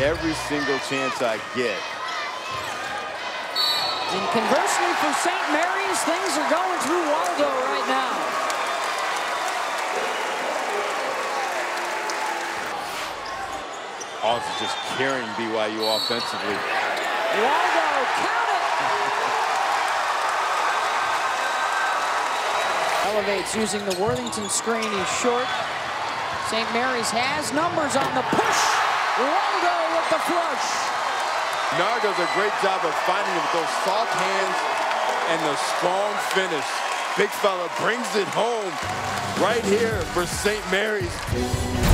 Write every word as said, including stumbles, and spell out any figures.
every single chance I get. And conversely for Saint Mary's, things are going through Waldow right now. Also just carrying B Y U offensively. Waldow, count it! Elevates using the Worthington screen. He's short. Saint Mary's has numbers on the push. Waldow with the flush. Nardo does a great job of finding him with those soft hands and the strong finish. Big fella brings it home right here for Saint Mary's.